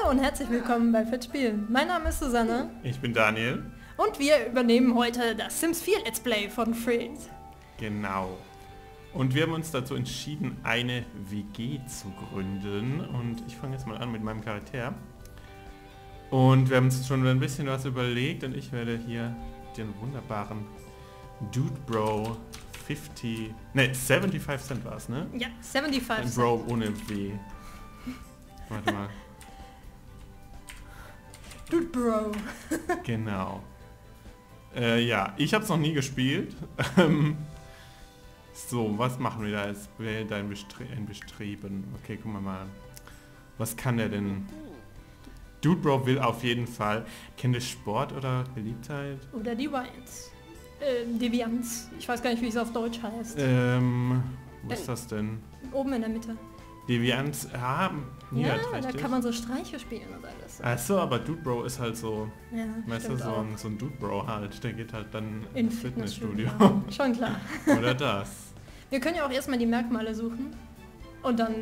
Hallo und herzlich willkommen bei Fettspielen. Mein Name ist Susanne. Ich bin Daniel. Und wir übernehmen heute das Sims 4 Let's Play von Fritz. Genau. Und wir haben uns dazu entschieden, eine WG zu gründen. Und ich fange jetzt mal an mit meinem Charakter. Und wir haben uns schon ein bisschen was überlegt und ich werde hier den wunderbaren Dude-Bro 75 Cent war es, ne? Ja, 75 Cent. Bro ohne W. Warte mal. Dude Bro. Genau. Ja, ich habe es noch nie gespielt. So, was machen wir da jetzt? Wähle dein Bestreben. Okay, gucken wir mal. Was kann der denn? Dude Bro will auf jeden Fall. Kennt ihr Sport oder Beliebtheit? Oder Deviance. Deviance. Ich weiß gar nicht, wie es auf Deutsch heißt. Wo ist das denn? Oben in der Mitte. Deviance haben. Ja, da kann man so Streiche spielen und alles. Achso, aber Dude-Bro ist halt so, ja, weißt du, so ein Dude-Bro halt, der geht halt dann ins Fitnessstudio. Schon klar. Oder das. Wir können ja auch erstmal die Merkmale suchen und dann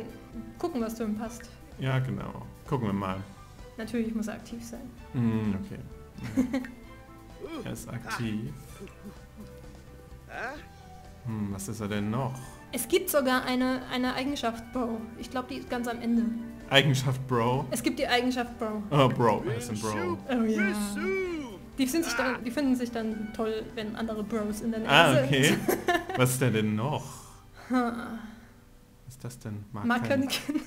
gucken, was zu ihm passt. Ja, genau. Gucken wir mal. Natürlich muss er aktiv sein. Mm, okay. Er ist aktiv. Hm, was ist er denn noch? Es gibt sogar eine Eigenschaft, Bro. Ich glaube, die ist ganz am Ende. Eigenschaft, Bro? Es gibt die Eigenschaft, Bro. Oh, Bro. Das ist ein Bro. Oh, ja. Die finden sich dann toll, wenn andere Bros in der Nähe sind. Ah, okay. Was ist der denn noch? Was ist das denn? Markenkind.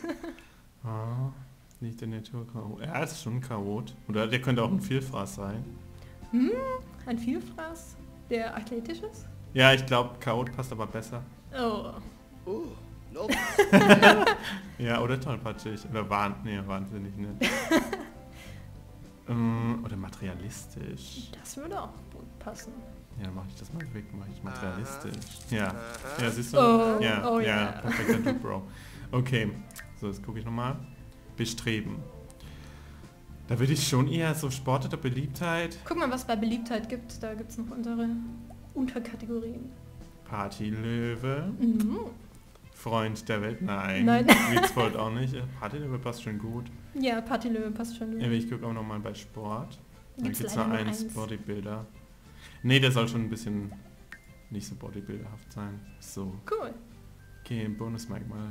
Oh, nicht in der Natur. Er ist schon ein Chaot. Oder der könnte auch ein Vielfraß sein. Hm, ein Vielfraß? Der athletisch ist? Ja, ich glaube, Chaot passt aber besser. Oh. Nope. Ja, oder tollpatschig. Oder wahnsinnig, ne? Oder materialistisch. Das würde auch gut passen. Ja, dann mach ich das mal weg, mach ich materialistisch. Ja. Ja, siehst du? Oh. Ja, oh, ja, yeah. Perfekter Dude, Bro. Okay, so, jetzt gucke ich nochmal. Bestreben. Da würde ich schon eher so Sport oder Beliebtheit. Guck mal, was bei Beliebtheit gibt. Da gibt es noch Unterkategorien. Partylöwe. Mhm. Freund der Welt? Nein. Witzvold auch nicht. Partylöwe passt schon gut. Ja, Partylöwe passt schon gut. Ja, ich gucke auch nochmal bei Sport. Da gibt es noch eins, Bodybuilder. Nee, der soll schon ein bisschen nicht so bodybuilderhaft sein. So. Cool. Okay, Bonusmerkmal.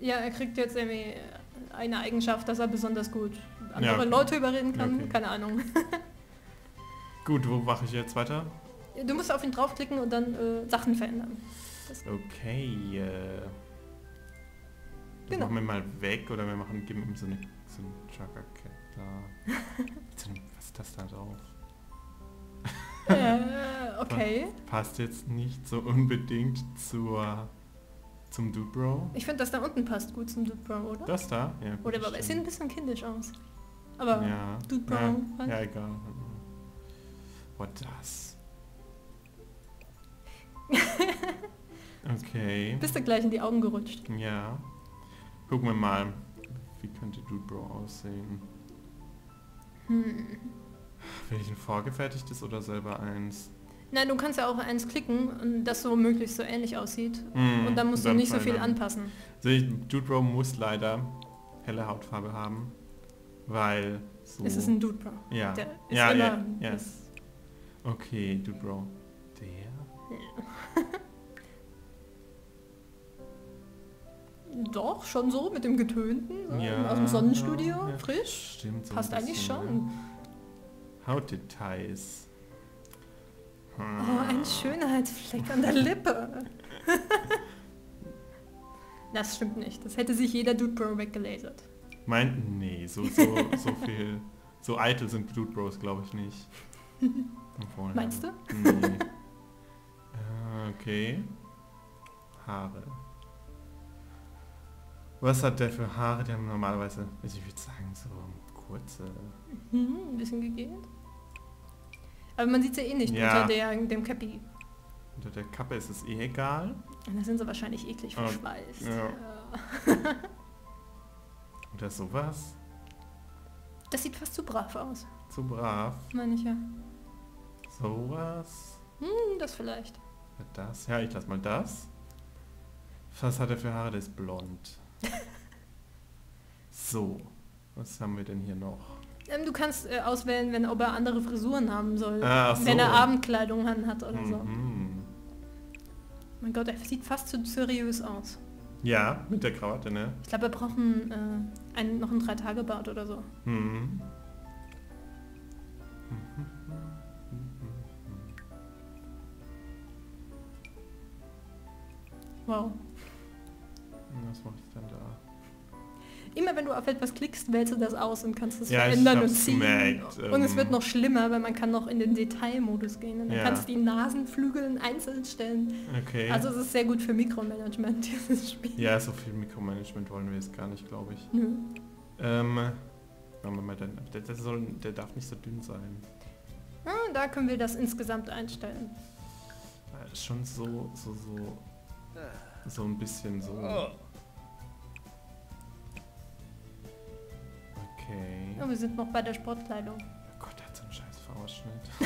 Ja, er kriegt jetzt irgendwie eine Eigenschaft, dass er besonders gut andere Leute überreden kann. Ja, okay. Keine Ahnung. Gut, wo mache ich jetzt weiter? Du musst auf ihn draufklicken und dann Sachen verändern. Das okay. Genau. Machen wir mal weg oder wir geben ihm so eine Trucker-Kette da. Was ist das da drauf? Okay. Passt jetzt nicht so unbedingt zum Dude-Bro. Ich finde, das da unten passt gut zum Dude-Bro, oder? Das da? Ja. Gut, oder aber es sieht ein bisschen kindisch aus. Aber ja. Dude-Bro. Ja, halt. Ja, egal. What das? Okay. Bist du gleich in die Augen gerutscht? Ja. Gucken wir mal, wie könnte Dude Bro aussehen? Will ich ein vorgefertigtes oder selber eins? Nein, du kannst ja auch eins klicken, das so möglichst so ähnlich aussieht. Und dann musst du nicht so viel anpassen. Also Dude Bro muss leider helle Hautfarbe haben, weil so... Es ist ein Dude Bro. Ja. Der ist yes. Okay, Dude Bro. Doch, schon so mit dem Getönten, ja, aus dem Sonnenstudio, ja, frisch. Stimmt, so passt eigentlich schon. Hautdetails. Oh, ein Schönheitsfleck an der Lippe. Das stimmt nicht, das hätte sich jeder Dude-Bro weggelasert. Meint, nee, so viel, so eitel sind Dude-Bros, glaube ich nicht. Meinst du? Nee. Okay. Haare. Was hat der für Haare? Die haben normalerweise, ich würde sagen, so kurze... ein bisschen gegelt. Aber man sieht es ja eh nicht unter dem Käppi. Unter der Kappe ist es eh egal. Und da sind sie wahrscheinlich eklig verschweißt. Ja. Oder sowas. Das sieht fast zu brav aus. Zu brav? Meine ich ja. Sowas? Das vielleicht. Das? Ja, ich lass mal das. Was hat er für Haare? Der ist blond. So. Was haben wir denn hier noch? Du kannst auswählen, ob er andere Frisuren haben soll. Ah, so. Wenn er Abendkleidung hat oder so. Mein Gott, er sieht fast zu seriös aus. Ja, mit der Krawatte, ne? Ich glaube, er braucht noch einen 3-Tage-Bart oder so. Wow. Was mache ich denn da? Immer wenn du auf etwas klickst, wählst du das aus und kannst es verändern und ziehen. Und es wird noch schlimmer, weil man kann noch in den Detailmodus gehen. Und dann kannst du die Nasenflügel einzeln stellen. Okay. Also es ist sehr gut für Mikromanagement, dieses Spiel. Ja, so viel Mikromanagement wollen wir jetzt gar nicht, glaube ich. Nö. Der darf nicht so dünn sein. Ah, da können wir das insgesamt einstellen. Ja, schon so ein bisschen so. Okay. Oh, wir sind noch bei der Sportkleidung. Oh Gott, der hat so einen scheiß Vorausschnitt.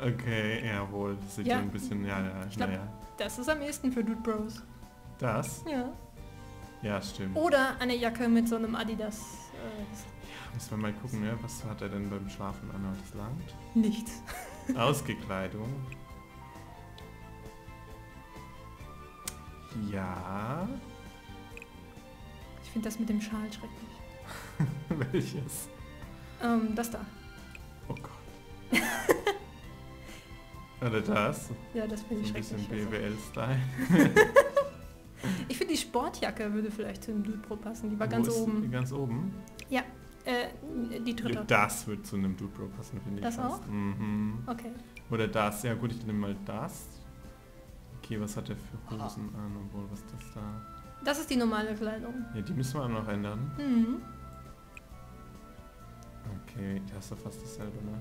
Okay, jawohl. Das sieht ja ein bisschen... Ja, ich glaube, das ist am ehesten für Dude-Bros. Das? Ja. Ja, stimmt. Oder eine Jacke mit so einem Adidas... Ja, müssen wir mal gucken, ja, was hat er denn beim Schlafen an? Hat das langt? Nichts. Ausgekleidung. Ja... Ich finde das mit dem Schal schrecklich. Welches? Das da. Oh Gott. Oder das? Ja, das finde ich schrecklich. Ein bisschen BWL-Style. Ich finde, die Sportjacke würde vielleicht zu dem Dude-Bro passen. Die war ganz oben. Die ganz oben? Ja, die dritte. Ja, das würde zu einem Dude-Bro passen, finde ich. Das auch? Mhm. Okay. Oder das. Ja gut, ich nehme mal das. Okay, was hat er für Hosen an? Obwohl, was ist das da? Das ist die normale Kleidung. Ja, die müssen wir auch noch ändern. Mhm. Okay, die hast du fast dasselbe, ne?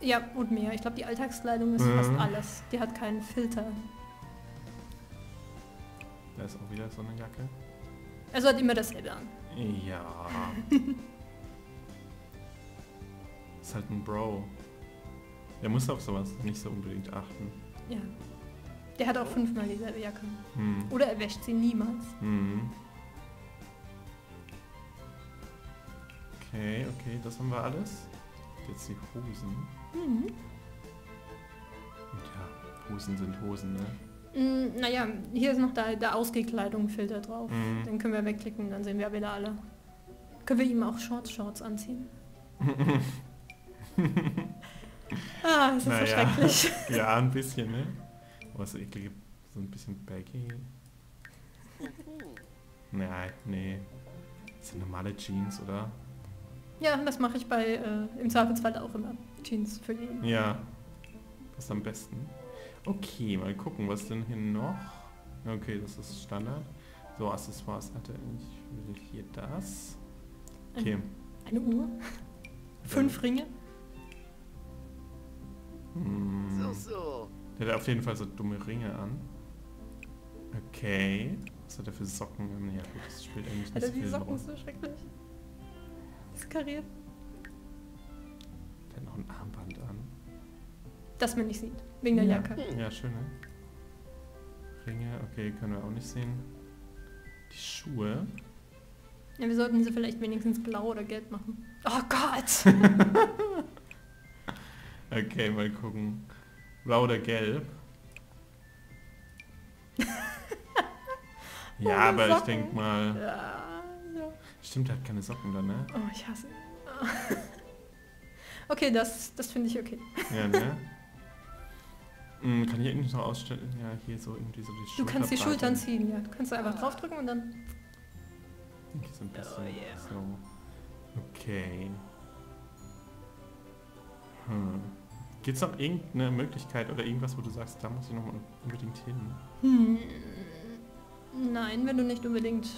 Ja, und mehr. Ich glaube, die Alltagskleidung ist fast alles. Die hat keinen Filter. Da ist auch wieder so eine Jacke. Also hat immer dasselbe an. Ja. Ist halt ein Bro. Der muss auf sowas nicht so unbedingt achten. Ja. Der hat auch 5-mal dieselbe Jacke. Hm. Oder er wäscht sie niemals. Hm. Okay, okay, das haben wir alles. Jetzt die Hosen. Mhm. Ja, Hosen sind Hosen, ne? Naja, hier ist noch der Ausgekleidung-Filter drauf. Mhm. Den können wir wegklicken, dann sehen wir wieder alle. Können wir ihm auch Shorts anziehen? Ah, das ist so schrecklich. Ja, ein bisschen, ne? Was eklig, so ein bisschen baggy. Nein, nee. Das sind normale Jeans, oder? Ja, das mache ich bei im Zweifelsfall auch immer. Jeans für jeden. Ja. Das ist am besten. Okay, mal gucken, was denn hier noch? Okay, das ist Standard. So, Accessoires hatte ich. Hier das. Okay. Eine Uhr. 5 Ringe. Hm. So. Der hat auf jeden Fall so dumme Ringe an. Okay. Was hat er für Socken? Ja, das spielt eigentlich nicht so viel. Die Socken so schrecklich. Das ist kariert. Der hat noch ein Armband an. Das man nicht sieht. Wegen der Jacke. Ja, schön, ne? Ringe, okay, können wir auch nicht sehen. Die Schuhe. Ja, wir sollten sie vielleicht wenigstens blau oder gelb machen. Oh Gott! Okay, mal gucken. Blau oder gelb? Ja, aber Socken. Ich denke mal... Ja, ja. Stimmt, er hat keine Socken da, ne? Oh, ich hasse ihn. Okay, das finde ich okay. Ja, ne? Kann ich irgendwie noch ausstellen? Ja, hier so irgendwie so die Schultern. Du kannst die Schultern ziehen, ja. Du kannst einfach draufdrücken und dann... Okay, so ein bisschen. Oh, yeah. So. Okay. Gibt es noch irgendeine Möglichkeit oder irgendwas, wo du sagst, da musst du nochmal unbedingt hin? Nein, wenn du nicht unbedingt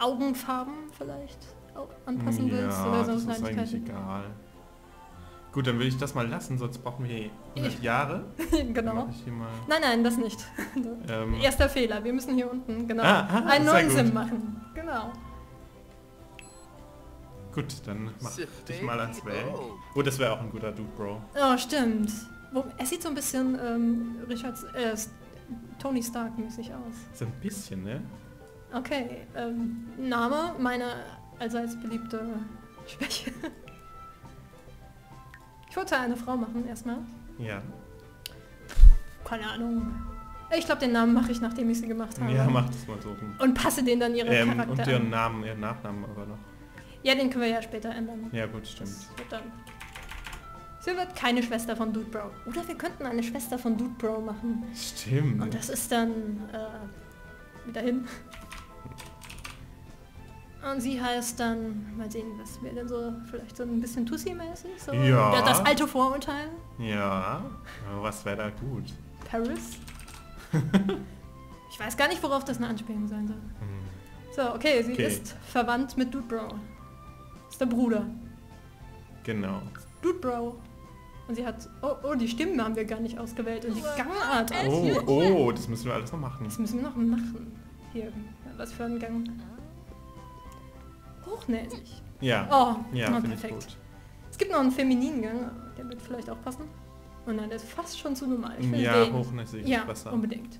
Augenfarben vielleicht auch anpassen willst oder sonst das ist eigentlich egal. Gut, dann will ich das mal lassen, sonst brauchen wir 100 Jahre. Genau. Nein, das nicht. Erster Fehler, wir müssen hier unten einen neuen Sim machen. Genau. Gut, dann mach dich mal als Welt. Oh, das wäre auch ein guter Dude-Bro. Oh, stimmt. Er sieht so ein bisschen Tony Stark-mäßig aus. So ein bisschen, ne? Okay, Name, meine allseits beliebte Schwäche. Ich wollte eine Frau machen erstmal. Ja. Keine Ahnung. Ich glaube, den Namen mache ich, nachdem ich sie gemacht habe. Ja, mach das mal so. Und passe den dann ihren Charakter und ihren Namen, ihren Nachnamen aber noch. Ja, den können wir ja später ändern. Ja, gut, stimmt. Sie wird keine Schwester von Dude-Bro. Oder wir könnten eine Schwester von Dude-Bro machen. Stimmt. Und das ist dann wieder hin. Und sie heißt dann, mal sehen, was wir denn so, vielleicht so ein bisschen Tussi-mäßig, so ja. Das alte Vorurteil. Ja, was wäre da gut? Paris? Ich weiß gar nicht, worauf das eine Anspielung sein soll. So, okay, sie ist verwandt mit Dude-Bro. Ist der Bruder. Genau. Dude-Bro. Und sie hat, oh, die Stimmen haben wir gar nicht ausgewählt und die Gangart auch. Oh, das müssen wir alles noch machen. Das müssen wir noch machen. Hier, was für ein Gang. Hochnäsig. Ja. Oh, ja, perfekt. Gut. Es gibt noch einen femininen Gang, der wird vielleicht auch passen. Und dann ist fast schon zu normal. Ich finde ja, hochnäsig ist besser. Ja, unbedingt.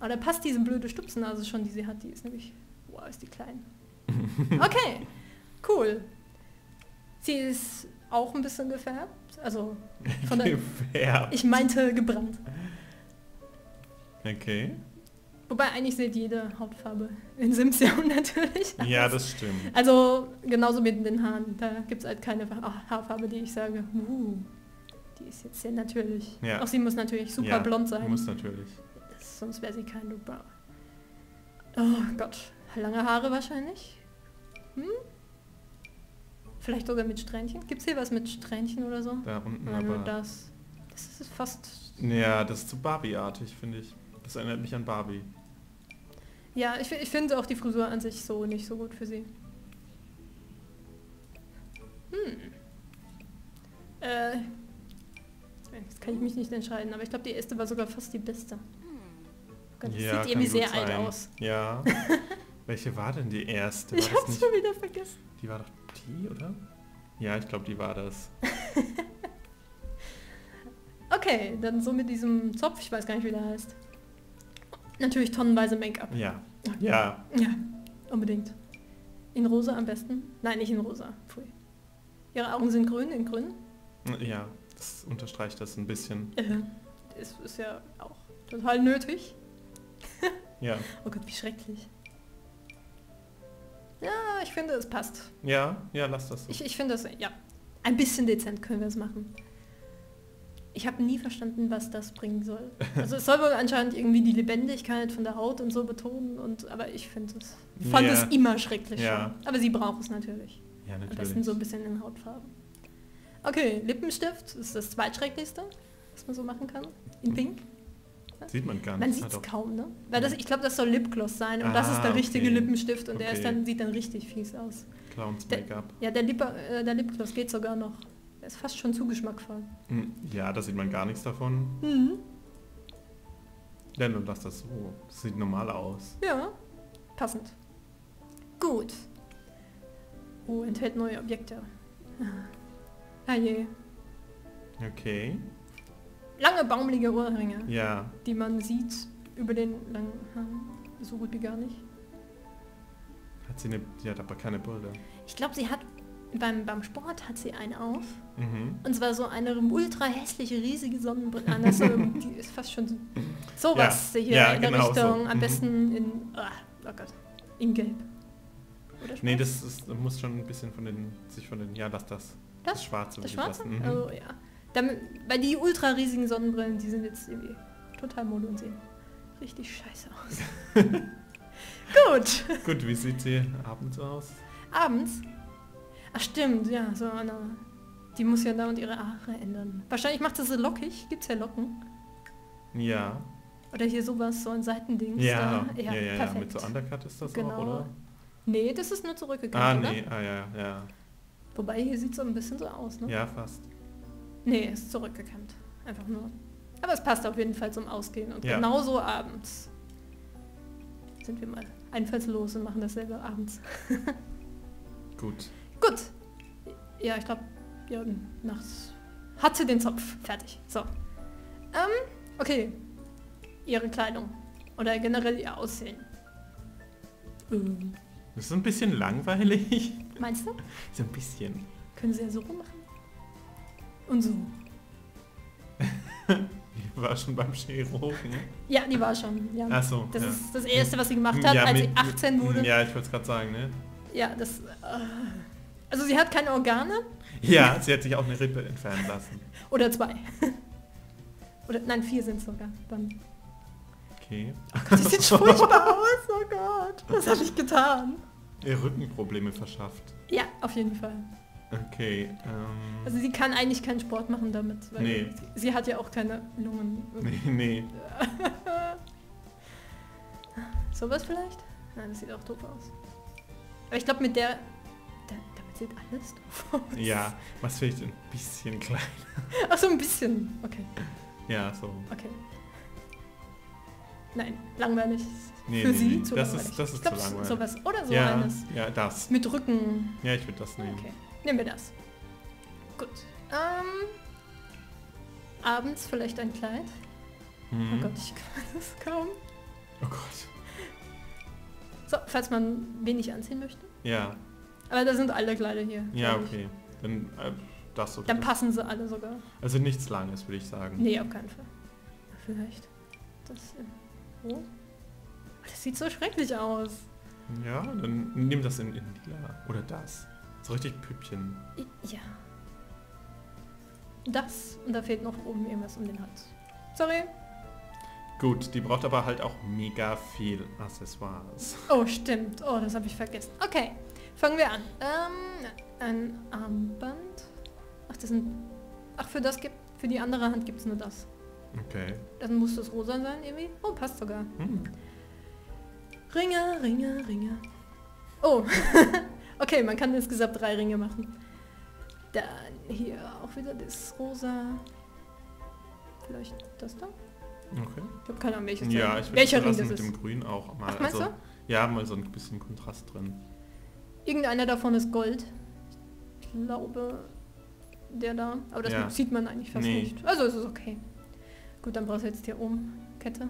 Aber da passt diese blöde Stupsnase schon, die sie hat. Die ist nämlich, wow, ist die klein. Okay, cool. Sie ist auch ein bisschen gefärbt. Also von der... Gefärbt? Ich meinte gebrannt. Okay. Wobei eigentlich sieht jede Hautfarbe in Sims ja natürlich aus. Ja, das stimmt. Also genauso mit den Haaren. Da gibt es halt keine Haarfarbe, die ich sage, die ist jetzt sehr natürlich. Ja. Auch sie muss natürlich super blond sein. Muss natürlich. Sonst wäre sie kein Dude-Bro. Oh Gott. Lange Haare wahrscheinlich. Hm? Vielleicht sogar mit Strähnchen. Gibt es hier was mit Strähnchen oder so? Da unten aber... Das ist fast... Ja, das ist so Barbie-artig, finde ich. Das erinnert mich an Barbie. Ja, ich finde auch die Frisur an sich so nicht so gut für sie. Jetzt kann ich mich nicht entscheiden, aber ich glaube, die erste war sogar fast die beste. Das sieht irgendwie sehr alt aus. Ja. Welche war denn die erste? Ich hab's schon wieder vergessen. Die war doch die, oder? Ja, ich glaube, die war das. Okay, dann so mit diesem Zopf, ich weiß gar nicht, wie der heißt. Natürlich tonnenweise Make-up. Ja. Ja. Ja, unbedingt. In rosa am besten? Nein, nicht in rosa. Pfui. Ihre Augen sind grün, in grün? Ja, das unterstreicht das ein bisschen. Das ist ja auch total nötig. Ja. Oh Gott, wie schrecklich. Ja, ich finde, es passt. Ja, ja, lass das. So. Ich finde, das ein bisschen dezent können wir es machen. Ich habe nie verstanden, was das bringen soll. Also es soll wohl anscheinend irgendwie die Lebendigkeit von der Haut und so betonen, und aber ich finde es, fand es immer schrecklich. Ja. Aber sie braucht es natürlich. Ja, natürlich. Am besten so ein bisschen in Hautfarben. Okay, Lippenstift ist das zweitschrecklichste, was man so machen kann. In Pink. Sieht man gar nicht. Man sieht es kaum, ne? Weil das, ich glaube, das soll Lipgloss sein, und das ist der richtige Lippenstift, und der ist dann, sieht dann richtig fies aus. Clowns Make-up. Ja, der Lipgloss geht sogar noch. Der ist fast schon zu geschmackvoll. Ja, da sieht man gar nichts davon. Mhm. Denn und lass das so. Das sieht normal aus. Ja, passend. Gut. Oh, enthält neue Objekte. Ah je. Okay. Lange, baumelige Ohrringe, die man sieht über den langen Haaren. So gut wie gar nicht. Hat sie eine... Die hat aber keine Bilder. Ich glaube, sie hat... Beim Sport hat sie eine auf. Mhm. Und zwar so eine ultra hässliche, riesige Sonnenbrille. Also, die ist fast schon sowas hier in der Richtung. So. Am besten in... Oh Gott. In Gelb. Oder nee, das ist, muss schon ein bisschen von den... Ja, das Schwarze. Das Schwarze? Mhm. Also, ja. Weil die ultra riesigen Sonnenbrillen, die sind jetzt irgendwie total mode und sehen richtig scheiße aus. Gut. Gut, wie sieht sie abends aus? Abends? Ach stimmt, ja, so eine... Die muss ja da und ihre Haare ändern. Wahrscheinlich macht sie so lockig. Gibt's ja Locken. Ja. Oder hier sowas, so ein Seitending. Ja, da. Ja, mit so Undercut ist das auch, oder? Nee, das ist nur zurückgegangen, ja. Wobei, hier sieht so ein bisschen so aus, ne? Ja, fast. Nee, ist zurückgekämmt. Einfach nur. Aber es passt auf jeden Fall zum Ausgehen. Und genauso abends. Sind wir mal einfallslos und machen dasselbe abends. Gut. Gut. Ja, ich glaube, nachts hat sie den Zopf. Fertig. So. Okay. Ihre Kleidung. Oder generell ihr Aussehen. Das ist ein bisschen langweilig. Meinst du? So ein bisschen. Können sie ja so rummachen. Und so. Die war schon beim Chirurgen. Ja, die war schon. Ja. Ach so, das ist das Erste, was sie gemacht hat, als sie 18 wurde. Ja, ich wollte es gerade sagen, ne? Ja, das... also sie hat keine Organe. Ja, sie hat sich auch eine Rippe entfernen lassen. Oder zwei. Oder, nein, 4 sind es sogar. Dann. Okay. Oh Gott, das sieht furchtbar aus, oh Gott. Was habe ich getan? Ihr Rückenprobleme verschafft. Ja, auf jeden Fall. Okay. Also sie kann eigentlich keinen Sport machen damit, weil sie hat ja auch keine Lungen. Nee. Sowas vielleicht? Nein, das sieht auch doof aus. Aber ich glaube, mit der... Damit sieht alles doof aus. Ja, was vielleicht ein bisschen kleiner. Ach so, ein bisschen. Okay. Ja, so. Okay. Nein, langweilig. Für sie zu langweilig. Das ist ich glaube, sowas oder so eines. Ja, das. Mit Rücken. Ja, ich würde das nehmen. Okay. Nehmen wir das. Gut. Abends vielleicht ein Kleid. Mhm. Oh Gott, ich kann das kaum. Oh Gott. So, falls man wenig anziehen möchte. Ja. Aber da sind alle Kleider hier. Ja, okay. Dann das oder dann passen sie alle sogar. Also nichts Langes, würde ich sagen. Nee, auf keinen Fall. Vielleicht. Das, oh. Das sieht so schrecklich aus. Ja, dann nimm das in lila. Oder das. So richtig Püppchen. Ja. Das, und da fehlt noch oben irgendwas um den Hals. Sorry. Gut, die braucht aber halt auch mega viel Accessoires. Oh, stimmt. Oh, das habe ich vergessen. Okay, fangen wir an. Ein Armband. Ach, das sind... Ach, für die andere Hand gibt es nur das. Okay. Dann muss das rosa sein irgendwie. Oh, passt sogar. Hm. Ringe, Ringe, Ringe. Oh. Okay, man kann insgesamt 3 Ringe machen. Dann hier auch wieder das rosa. Vielleicht das da? Okay. Ich habe keine Ahnung, welches Ring. Ja, ich würde das mit dem Grün auch mal. Ach, meinst du? Ja, mal so ein bisschen Kontrast drin. Irgendeiner davon ist Gold. Ich glaube, der da. Aber das sieht man eigentlich fast nicht. Also es ist okay. Gut, dann brauchst du jetzt hier oben Kette.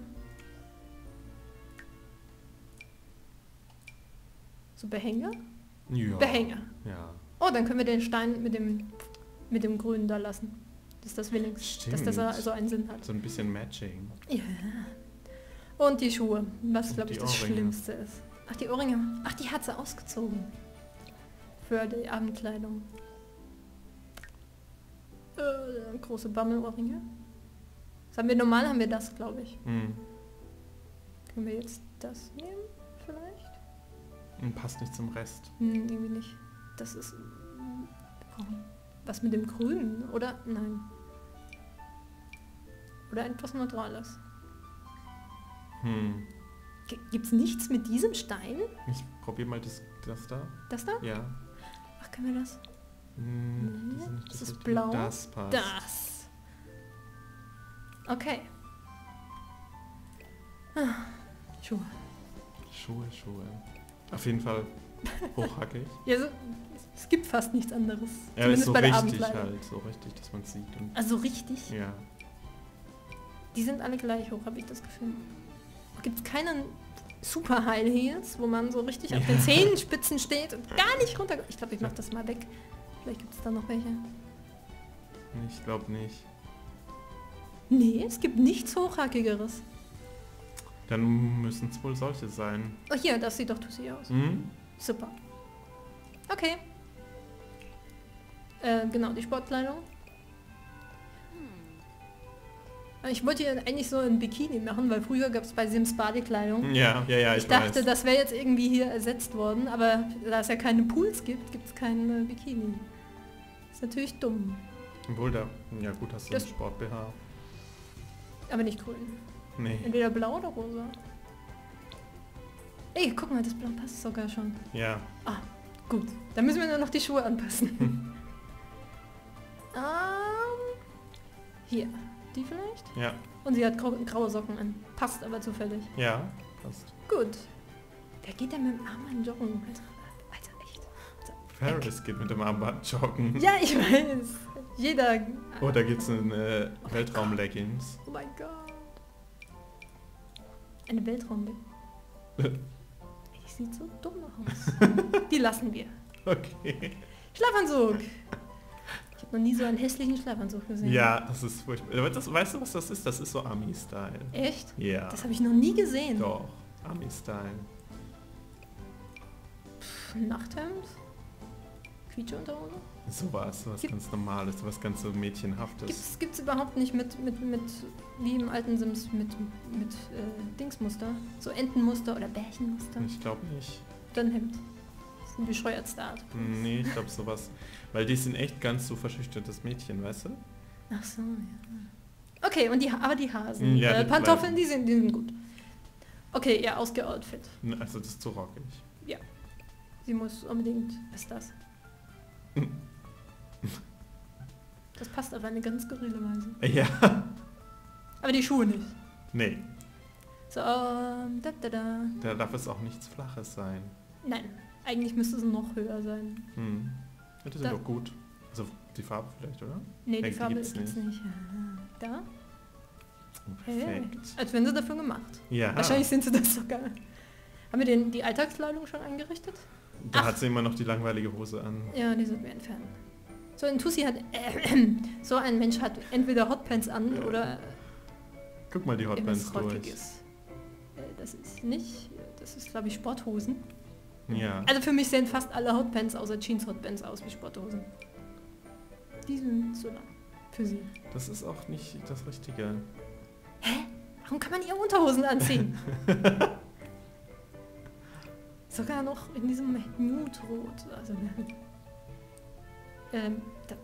So Behänger? Ja. Behänger. Ja. Oh, dann können wir den Stein mit dem Grünen da lassen. Dass das wenigstens, dass das so einen Sinn hat. So ein bisschen Matching. Ja. Und die Schuhe, was glaube ich das Schlimmste ist. Ach, die Ohrringe. Ach, die hat sie ausgezogen. Für die Abendkleidung. Große Bammelohrringe. Das haben wir normal, haben wir das, glaube ich. Mhm. Können wir jetzt das nehmen, vielleicht? Und passt nicht zum Rest. Hm, irgendwie nicht. Das ist... Oh, was mit dem Grünen, oder? Nein. Oder etwas Neutrales. Hm. Gibt's nichts mit diesem Stein? Ich probiere mal das da. Das da? Ja. Ach, können wir das? Hm, das ist blau. Das passt. Das. Okay. Ah, Schuhe. Schuhe, Schuhe. Auf jeden Fall hochhackig. Ja, so, es gibt fast nichts anderes. Ja, zumindest so bei der Abendkleidung. Halt, so richtig, dass man es sieht. Und also richtig? Ja. Die sind alle gleich hoch, habe ich das Gefühl. Gibt es keinen Super High Heels, wo man so richtig auf den Zehenspitzen steht und gar nicht runter... Ich glaube, ich mache das mal weg. Vielleicht gibt es da noch welche. Ich glaube nicht. Nee, es gibt nichts Hochhackigeres. Dann müssen es wohl solche sein. Oh hier, das sieht doch tussi aus. Mhm. Super. Okay. Genau, die Sportkleidung. Ich wollte ja eigentlich so ein Bikini machen, weil früher gab es bei Sims Badekleidung. Ja, ich dachte, das wäre jetzt irgendwie hier ersetzt worden, aber da es ja keine Pools gibt, gibt es keinen Bikini. Ist natürlich dumm. Obwohl da, ja gut, hast du das Sport-BH. Aber nicht grün. Nee. Entweder blau oder rosa. Ey, guck mal, das Blau passt sogar schon. Ja. Ah, gut. Dann müssen wir nur noch die Schuhe anpassen. Hier. Die vielleicht? Ja. Und sie hat graue Socken an. Passt aber zufällig. Ja, passt. Gut. Wer geht denn mit dem Armband joggen? Alter, echt. Also, Paris geht mit dem Armband joggen. Ja, ich weiß. Jeder... Oh, da gibt es eine Weltraum-Leggings. Oh mein Gott. Eine Weltraum-Leggings. Das sieht so dumm aus. Die lassen wir. Okay. Schlafanzug. Ich habe noch nie so einen hässlichen Schlafanzug gesehen. Ja, das ist furchtbar. Das, weißt du, was das ist? Das ist so Army-Style. Echt? Ja. Yeah. Das habe ich noch nie gesehen. Doch, Army-Style. Nachthemd? Quietscheunterhose? Sowas, was ganz Normales, was ganz so Mädchenhaftes. Gibt's überhaupt nicht mit wie im alten Sims, mit Dingsmuster? So Entenmuster oder Bärchenmuster? Ich glaube nicht. Dann Hemd. Das ist ein bescheuerter Art. Nee, ich glaube sowas. Weil die sind echt ganz so verschüchtertes Mädchen, weißt du? Ach so, ja. Okay, und die Hasen. Ja, Pantoffeln, die sind gut. Okay, ja, ausgeoutfit. Also das ist zu rockig. Ja. Sie muss unbedingt, was ist das? Das passt auf eine ganz skurrile Weise. Ja. Aber die Schuhe nicht. Nee. So, Da darf es auch nichts Flaches sein. Nein, eigentlich müsste es noch höher sein. Hm. Das ist doch gut. Also die Farbe vielleicht, oder? Nee, die Farbe ist jetzt nicht. Da? Perfekt. Hey. Als wären sie dafür gemacht. Ja. Wahrscheinlich sind sie das sogar. Haben wir die Alltagskleidung schon eingerichtet? Da hat sie immer noch die langweilige Hose an. Ja, die sollten wir entfernen. So ein Tussi hat... so ein Mensch hat entweder Hotpants an oder... Guck mal die Hotpants durch. Das ist nicht... Das ist, glaube ich, Sporthosen. Ja. Also für mich sehen fast alle Hotpants außer Jeans-Hotpants aus wie Sporthosen. Die sind so lang für sie. Das ist auch nicht das Richtige. Hä? Warum kann man ihre Unterhosen anziehen? Sogar noch in diesem Nude-Rot. Also, das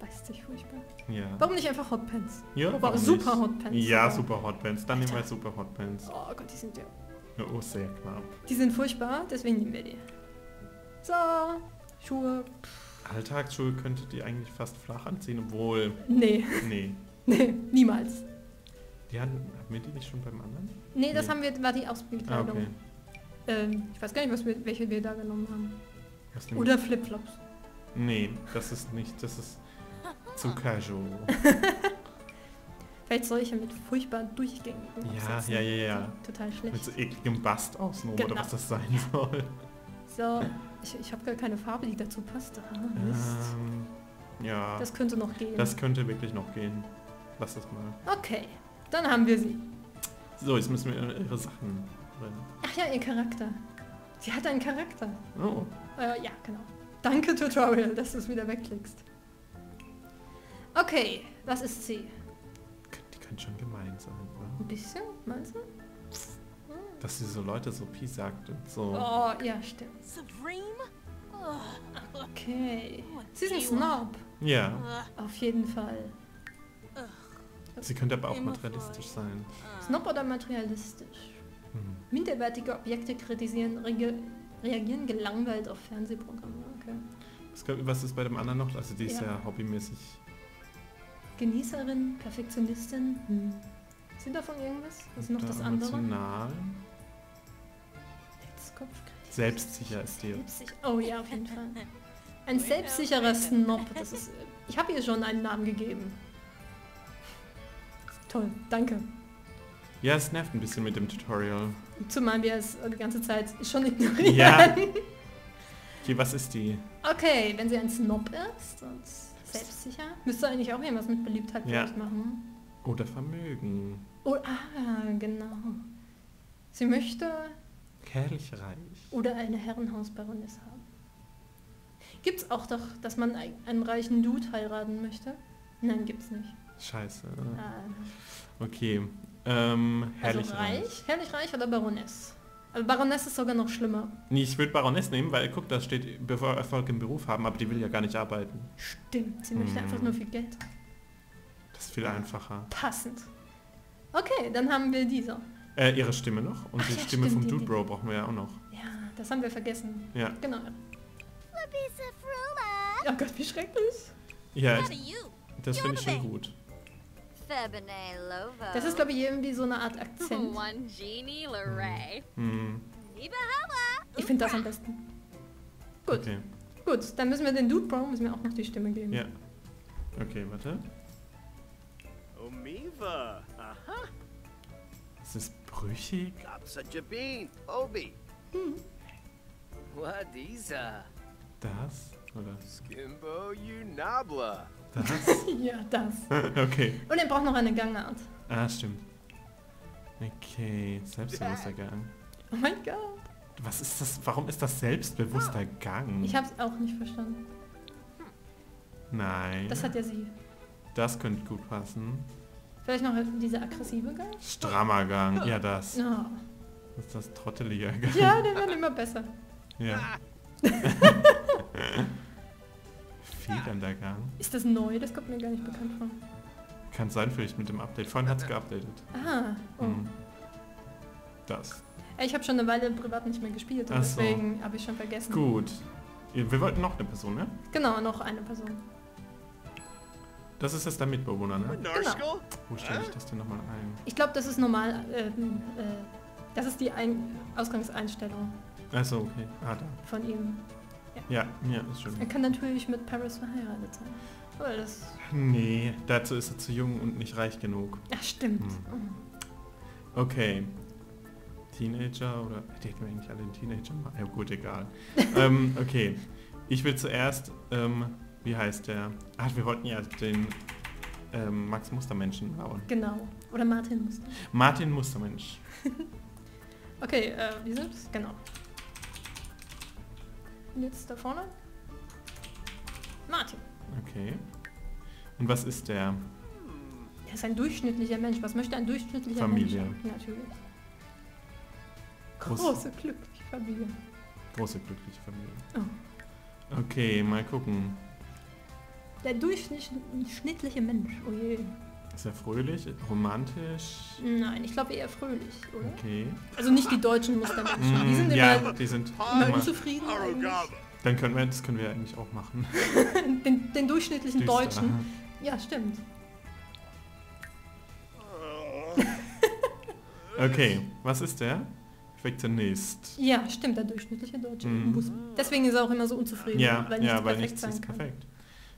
beißt sich furchtbar. Ja. Warum nicht einfach Hotpants? Ja, warum super Hotpants. Ja, super Hotpants. Dann nehmen wir super Hotpants. Oh Gott, die sind ja... Oh, sehr knapp. Die sind furchtbar, deswegen nehmen wir die. So, Schuhe. Alltagsschuhe könntet ihr eigentlich fast flach anziehen, obwohl... Nee. Nee. Nee, niemals. Die haben wir die nicht schon beim anderen? Nee, das haben wir, war die Ausbildkleidung. Ah, okay. Ich weiß gar nicht, welche wir da genommen haben. Oder Flipflops. Nee, das ist nicht, das ist zu casual. Vielleicht solche mit furchtbar durchgängigen Absätzen. Ja. Total schlecht. Mit so ekligem Bast außenrum, genau. Oder was das sein soll. So, ich habe gar keine Farbe, die dazu passt. Mist. Ja. Das könnte noch gehen. Das könnte wirklich noch gehen. Lass das mal. Okay, dann haben wir sie. So, jetzt müssen wir ihre Sachen... Ach ja, ihr Charakter. Sie hat einen Charakter. Oh. Ja, genau. Danke, Tutorial, dass du es wieder wegklickst. Okay, was ist sie? Die kann schon gemein sein, oder? Ein bisschen, meinst du? Hm. Dass sie so Leute so Pi sagt und so. Oh, ja, stimmt. Supreme? Okay. Sie ist ein Snob. Ja. Auf jeden Fall. Sie könnte aber auch materialistisch sein. Snob oder materialistisch? Minderwertige Objekte kritisieren, reagieren gelangweilt auf Fernsehprogramme. Okay. Was ist bei dem anderen noch? Also die ist ja hobbymäßig. Genießerin, Perfektionistin. Hm. Sind davon irgendwas? Was ist noch das andere? Emotional. Selbstsicher ist die. Oh ja, auf jeden Fall. Ein selbstsicherer Snob. Das ist, ich habe ihr schon einen Namen gegeben. Toll, danke. Ja, es nervt ein bisschen mit dem Tutorial. Zumal wir es die ganze Zeit schon ignorieren. Ja. Okay, was ist die? Okay, wenn sie ein Snob ist und selbstsicher, müsste eigentlich auch irgendwas mit Beliebtheit machen. Oder Vermögen. Oh, genau. Sie möchte... Herrlich reich. Oder eine Herrenhausbaroness haben. Gibt's auch doch, dass man einen reichen Dude heiraten möchte? Nein, gibt's nicht. Scheiße. Okay. Herrlich also reich. Herrlich reich oder Baroness? Also Baroness ist sogar noch schlimmer. Nee, ich würde Baroness nehmen, weil guck, da steht, bevor Erfolg im Beruf haben, aber die will ja gar nicht arbeiten. Stimmt, sie möchte einfach nur viel Geld. Das ist viel einfacher. Passend. Okay, dann haben wir diese. Ihre Stimme noch und die Stimme vom Dude-Bro brauchen wir ja auch noch. Ja, das haben wir vergessen. Ja. Genau. Oh Gott, wie schrecklich. Ja, das finde ich schon gut. Das ist, glaube ich, irgendwie so eine Art Akzent. Ich finde das am besten. Gut. Okay. Gut, dann müssen wir den Dude-Bro auch noch die Stimme geben. Ja. Okay, warte. Es ist brüchig. Hm. Das? Oder? Skimbo Unabla. Das? Ja, das. Okay. Und er braucht noch eine Gangart. Ah, stimmt. Okay, selbstbewusster Gang. Oh mein Gott. Was ist das? Warum ist das selbstbewusster Gang? Ich hab's auch nicht verstanden. Nein. Das hat ja sie. Das könnte gut passen. Vielleicht noch dieser aggressive Gang? Strammer Gang, ja das. Oh. Das ist das trottelige Gang. Ja, der wird immer besser. Ja. Federnder Gang. Ist das neu? Das kommt mir gar nicht bekannt vor. Kann sein, vielleicht mit dem Update. Vorhin hat es geupdatet. Ah. Oh. Das. Ich habe schon eine Weile privat nicht mehr gespielt und deswegen habe ich schon vergessen. Gut. Wir wollten noch eine Person, ne? Genau, noch eine Person. Das ist jetzt der Mitbewohner, ne? Genau. Wo stelle ich das denn nochmal ein? Ich glaube, das ist normal. Das ist die Ausgangseinstellung. Achso, okay. Ah, da. Von ihm. Ja, ja, ist schön. Er kann natürlich mit Paris verheiratet sein. Aber das... Nee, dazu ist er zu jung und nicht reich genug. Ach, stimmt. Hm. Okay. Teenager oder... Die hätten wir eigentlich alle einen Teenager machen. Ja gut, egal. Okay. Ich will zuerst... wie heißt der? Ach, wir wollten ja den Max Mustermenschen bauen. Genau. Oder Martin Mustermensch. Martin Mustermensch. Okay, wie sind's? Genau. Und jetzt da vorne? Martin. Okay. Und was ist der? Er ist ein durchschnittlicher Mensch. Was möchte ein durchschnittlicher Mensch? Familie. Natürlich. Große glückliche Familie. Große glückliche Familie. Oh. Okay, mal gucken. Der durchschnittliche Mensch. Oh je. Ist er fröhlich? Romantisch? Nein, ich glaube eher fröhlich, oder? Okay. Also nicht die deutschen Mustermenschen. Die sind immer, die sind immer unzufrieden. Dann können wir, das können wir eigentlich auch machen. den durchschnittlichen Düster. Deutschen. Ja, stimmt. Okay, was ist der? Perfektionist. Ja, stimmt, der durchschnittliche Deutsche. Deswegen ist er auch immer so unzufrieden, weil nichts perfekt sein kann. Perfekt.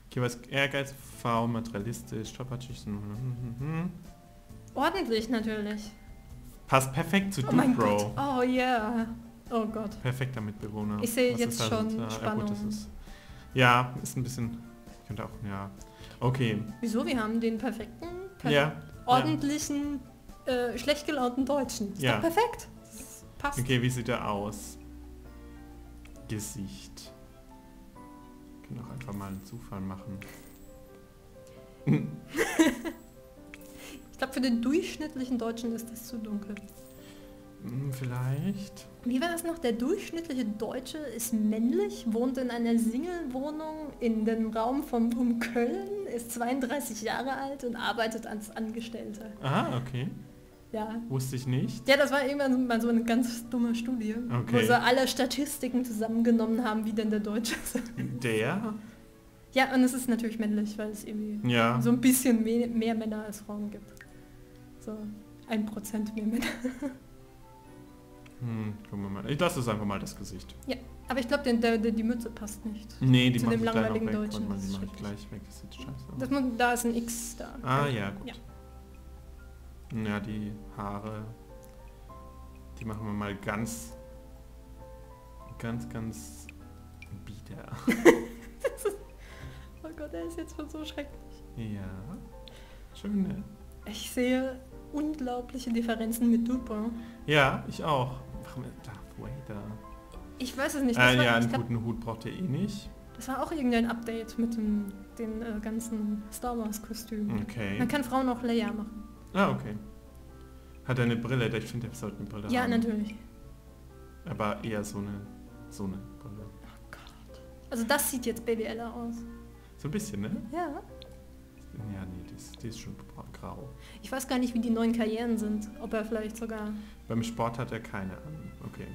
Okay, was Ehrgeiz, faul, materialistisch, tollpatschig. Ordentlich natürlich. Passt perfekt zu Dude-Bro. Oh yeah. Oh Gott. Perfekter Mitbewohner. Ich sehe jetzt schon Spannung. Gut, ja, ist ein bisschen... Könnte auch... Ja. Okay. Wieso? Wir haben den perfekten, ordentlichen, schlecht gelaunten Deutschen. Ist doch perfekt. Das passt. Okay, wie sieht er aus? Gesicht. Wir können auch einfach mal einen Zufall machen. Ich glaube, für den durchschnittlichen Deutschen ist das zu dunkel. Vielleicht. Wie war das noch? Der durchschnittliche Deutsche ist männlich, wohnt in einer Single-Wohnung in dem Raum von Köln, ist 32 Jahre alt und arbeitet als Angestellter. Ah, okay. Ja. Wusste ich nicht. Ja, das war irgendwann mal so eine ganz dumme Studie, wo sie alle Statistiken zusammengenommen haben, wie denn der Deutsche ist. Der? Ja, und es ist natürlich männlich, weil es irgendwie so ein bisschen mehr Männer als Frauen gibt. So 1% mehr Männer. Gucken wir mal. Ich lasse es einfach mal das Gesicht. Ja, aber ich glaube, die Mütze passt nicht. Nee, die macht langweiligen Deutschen. Die mache ich gleich weg, das sieht scheiße aus. Da ist ein X da. Ah ja, gut. Ja. Ja, die Haare, die machen wir mal ganz bieder. Oh Gott, er ist jetzt schon so schrecklich. Ja, schön, ne? Ich sehe unglaubliche Differenzen mit Dude-Bro. Ja, ich auch. Warum ist Darth Vader? Ich weiß es nicht. Einen guten Hut braucht ihr eh nicht. Das war auch irgendein Update mit den ganzen Star Wars Kostümen. Okay. Man kann Frauen auch Leia machen. Ah, okay. Hat er eine Brille? Ich finde, er sollte eine Brille haben. Ja, natürlich. Aber eher so eine Brille. Oh Gott. Also das sieht jetzt BWLer aus. So ein bisschen, ne? Ja. Ja, nee, die ist schon grau. Ich weiß gar nicht, wie die neuen Karrieren sind. Ob er vielleicht sogar... Beim Sport hat er keine an. Okay.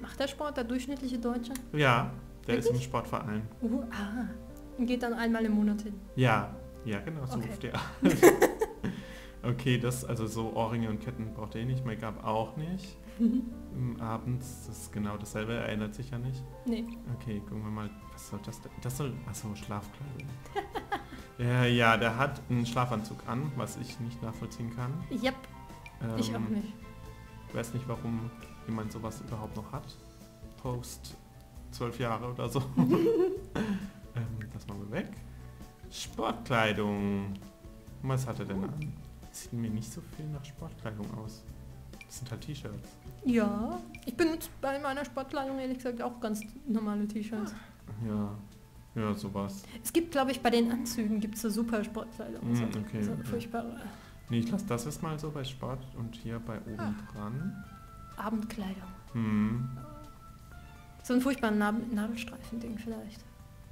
Macht der Sport, der durchschnittliche Deutsche? Ja, der ist im Sportverein. Und geht dann einmal im Monat hin? Ja, ja, genau, so ruft er. Okay, das, also so Ohrringe und Ketten braucht er nicht, Make-up auch nicht. Abends, das ist genau dasselbe, er erinnert sich ja nicht. Nee. Okay, gucken wir mal, was soll das denn? Das soll, achso, Schlafkleidung. Ja, der hat einen Schlafanzug an, was ich nicht nachvollziehen kann. Yep, ich auch nicht. Ich weiß nicht, warum jemand sowas überhaupt noch hat. Post 12 Jahre oder so. Das machen wir weg. Sportkleidung. Was hat er denn an? Sieht mir nicht so viel nach Sportkleidung aus. Das sind halt T-Shirts. Ja, ich benutze bei meiner Sportkleidung ehrlich gesagt auch ganz normale T-Shirts. Ja, ja, sowas. Es gibt, glaube ich, bei den Anzügen gibt es so super Sportkleidung. Mm, okay, so okay. Furchtbare. Nee, ich lasse das erstmal so bei Sport und hier bei oben dran. Abendkleidung. Hm. So ein furchtbaren Nadelstreifen-Ding vielleicht.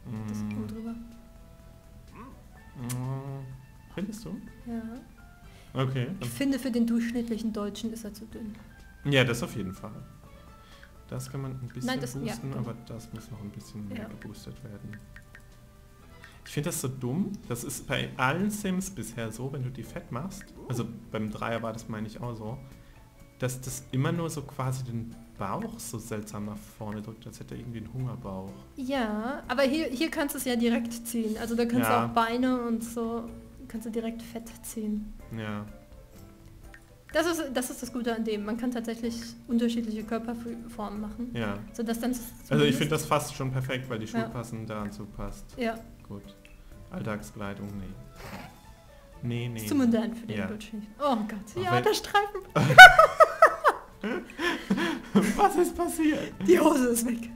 Mm. Das oben drüber. Findest du? Ja. Okay. Ich finde, für den durchschnittlichen Deutschen ist er zu dünn. Ja, das auf jeden Fall. Das kann man ein bisschen boosten, ja, aber das muss noch ein bisschen mehr geboostet werden. Ich finde das so dumm. Das ist bei allen Sims bisher so, wenn du die fett machst, also beim Dreier war das, meine ich, auch so, dass das immer nur so quasi den Bauch so seltsam nach vorne drückt, als hätte er irgendwie einen Hungerbauch. Ja, aber hier kannst du es ja direkt ziehen. Also da kannst du auch Beine und so, kannst du direkt fett ziehen. Ja. Das ist das Gute an dem. Man kann tatsächlich unterschiedliche Körperformen machen. Ja. Sodass dann also ich finde das fast schon perfekt, weil die Schulpassen da anzupasst. Ja. Gut. Alltagskleidung, nee. Nee, nee. Ist zu modern für den Bildschirm. Oh Gott. Auch ja, der Streifen. Was ist passiert? Die Hose ist weg.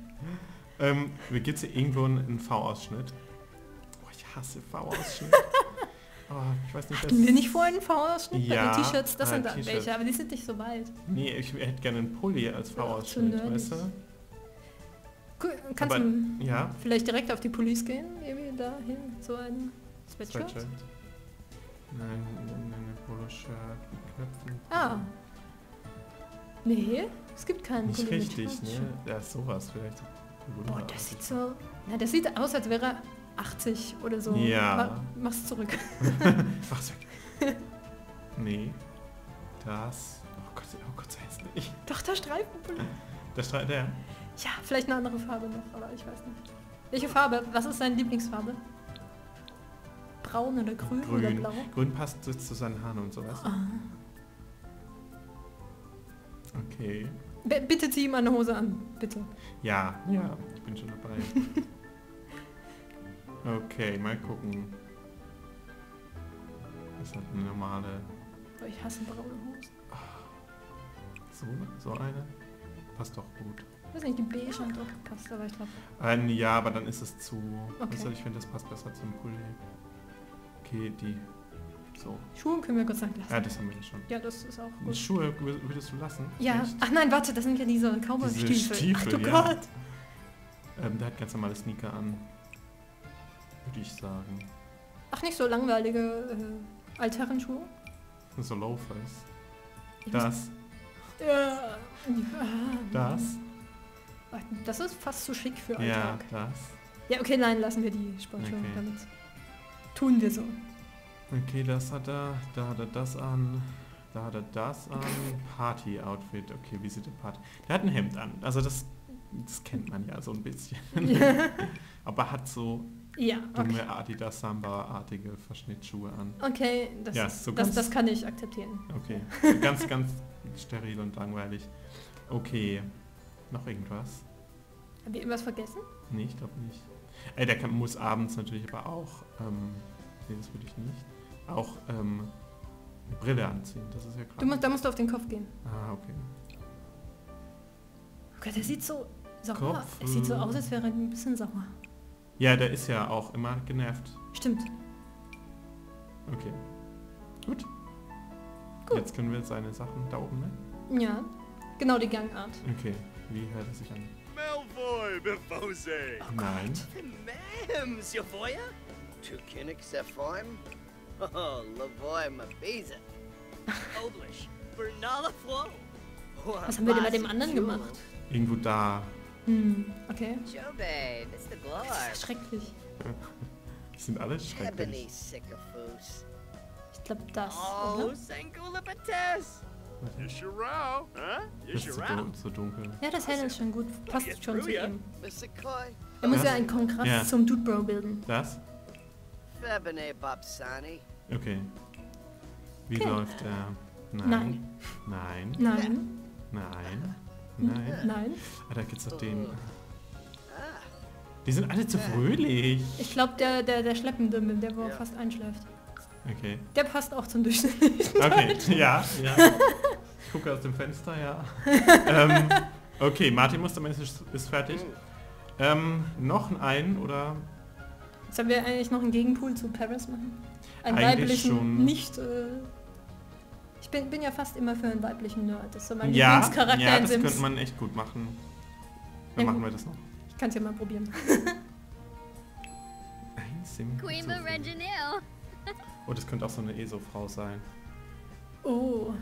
Wie geht's hier irgendwo einen V-Ausschnitt? Oh, ich hasse V-Ausschnitt. Oh, ich weiß nicht, hatten wir nicht vorhin einen V-Ausschnitt? Ja, bei den T-Shirts, das sind dann welche, aber die sind nicht so weit. Nee, ich hätte gerne einen Pulli als V-Ausschnitt, weißt du? Cool, kannst du vielleicht direkt auf die Pullis gehen? Irgendwie da hin, so ein Sweatshirt? Nein, ein Poloshirt mit Knöpfen. Ah. Nee, es gibt keinen Pulli. Nicht richtig, ne? Ja, sowas vielleicht. Boah, das sieht so... Na, das sieht aus, als wäre... 80 oder so. Ja. Mach's zurück. Mach's weg. Nee. Das. Oh Gott sei Dank nicht. Doch, der Streifenpulli. Der Streifen, der? Ja, vielleicht eine andere Farbe noch, aber ich weiß nicht. Welche Farbe? Was ist seine Lieblingsfarbe? Braun oder grün, oder blau? Grün passt zu seinen Haaren und sowas. Oh. Okay. Bitte zieh ihm eine Hose an, bitte. Ja, ja, ich bin schon dabei. Okay, mal gucken. Das ist halt eine normale... Ich hasse braune Hosen. So eine? Passt doch gut. Ich weiß nicht, die beige hat doch gepasst, aber ich glaube... ja, aber dann ist es zu... Okay. Weißt du, ich finde, das passt besser zum Pulli. Okay, die... So. Schuhe können wir Gott sei Dank lassen. Ja, das haben wir ja schon. Ja, das ist auch gut. Schuhe würdest du lassen? Ja. Echt? Ach nein, warte, das sind ja diese Cowboy-Stiefel. Ach du Gott! Der hat ganz normale Sneaker an. Würde ich sagen. Ach, nicht so langweilige Altherrenschuhe? So Loafers. Das. Das. Das ist fast zu schick für Alltag. Ja, das. Ja, okay, nein, lassen wir die Sportschuhe damit. Tun wir so. Okay, das hat er. Da hat er das an. Da hat er das an. Party-Outfit. Okay, wie sieht der Party? Der hat ein Hemd an. Also das kennt man ja so ein bisschen. Aber hat so... Ja, dumme Adidas Samba-artige Verschnittschuhe an. Okay, das kann ich akzeptieren. Okay, so ganz, ganz steril und langweilig. Okay, noch irgendwas? Haben wir irgendwas vergessen? Nee, ich glaube nicht. Der muss abends natürlich aber auch, nee, das würde ich nicht, auch eine Brille anziehen, das ist ja klar. Da musst du auf den Kopf gehen. Ah, okay. Okay, der sieht so sauer. Es sieht so aus, als wäre er ein bisschen sauer. Ja, der ist ja auch immer genervt. Stimmt. Okay. Gut. Jetzt können wir seine Sachen da oben nehmen. Ja, genau die Gangart. Okay, wie hört er sich an? Melvoy, Befose! Nein. Ma'am, Savoya? To Kinnick's form? Oh, Lavoy, Mabeza. Oblish, Bernala Flow. Was haben wir denn bei dem anderen gemacht? Irgendwo da. Hm, okay. Das ist schrecklich. Die sind alle schrecklich. Ich glaube das, oder? Das ist so dunkel. Ja, das helle ist schon gut. Passt schon zu ihm. Er muss ja einen Kontrast zum Dude-Bro bilden. Das? Okay. Wie läuft er? Nein. Nein. Nein. Nein. Nein. Nein. Nein. Ah, da geht's doch den. Die sind alle zu fröhlich. Ich glaube, der Schleppende, der wo fast einschläft. Okay. Der passt auch zum durchschnittlichen Deutschen. Ja, ja. Ich gucke aus dem Fenster, ja. Okay, Martin Mustermann ist fertig. Noch ein oder... Sollen wir eigentlich noch einen Gegenpool zu Paris machen? Einen weiblichen, schon. Nicht... ich bin ja fast immer für einen weiblichen Nerd. Das ist so mein Lieblingscharakter in Sims. Ja, das könnte man echt gut machen. Dann machen wir das noch. Ich kann es ja mal probieren. Ein Sim. Queen of Reginald. Oh, das könnte auch so eine ESO-Frau sein. Oh.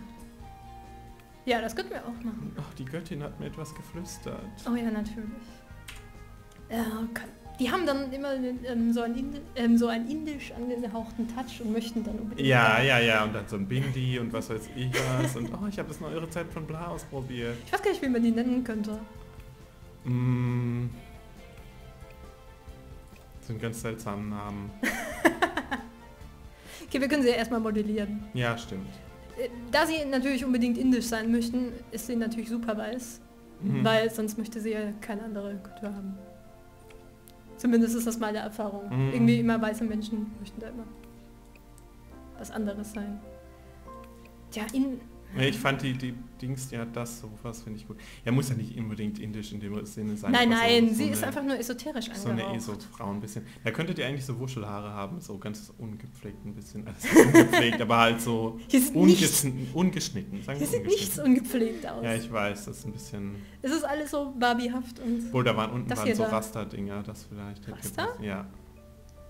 Ja, das könnten wir auch machen. Ach, die Göttin hat mir etwas geflüstert. Oh ja, natürlich. Die haben dann immer so einen indisch angehauchten Touch und möchten dann unbedingt... Ja, ja, ja, und dann so ein Bindi und was weiß ich was. Und oh, ich habe das noch eure Zeit von bla ausprobiert. Ich weiß gar nicht, wie man die nennen könnte. Mm. Das sind ganz seltsame Namen. Okay, wir können sie ja erstmal modellieren. Ja, stimmt. Da sie natürlich unbedingt indisch sein möchten, ist sie natürlich super weiß. Mhm. Weil sonst möchte sie ja keine andere Kultur haben. Zumindest ist das meine Erfahrung. Mhm. Irgendwie immer weiße Menschen möchten da immer was anderes sein. Ja, ich fand die Dings, ja, das sowas finde ich gut. Ja, muss ja nicht unbedingt indisch in dem Sinne sein. Nein, nein, so sie ist einfach nur esoterisch angehaucht. So eine ESO-Frau ein bisschen. Da könntet ihr eigentlich so Wuschelhaare haben, so ganz ungepflegt ein bisschen. Also ungepflegt, aber halt so ungeschnitten. Sagen wir sieht nichts ungepflegt aus. Ja, ich weiß, das ist ein bisschen... Es ist alles so barbiehaft und... Obwohl, da waren unten waren so Raster-Dinger, das vielleicht... Raster? Ja.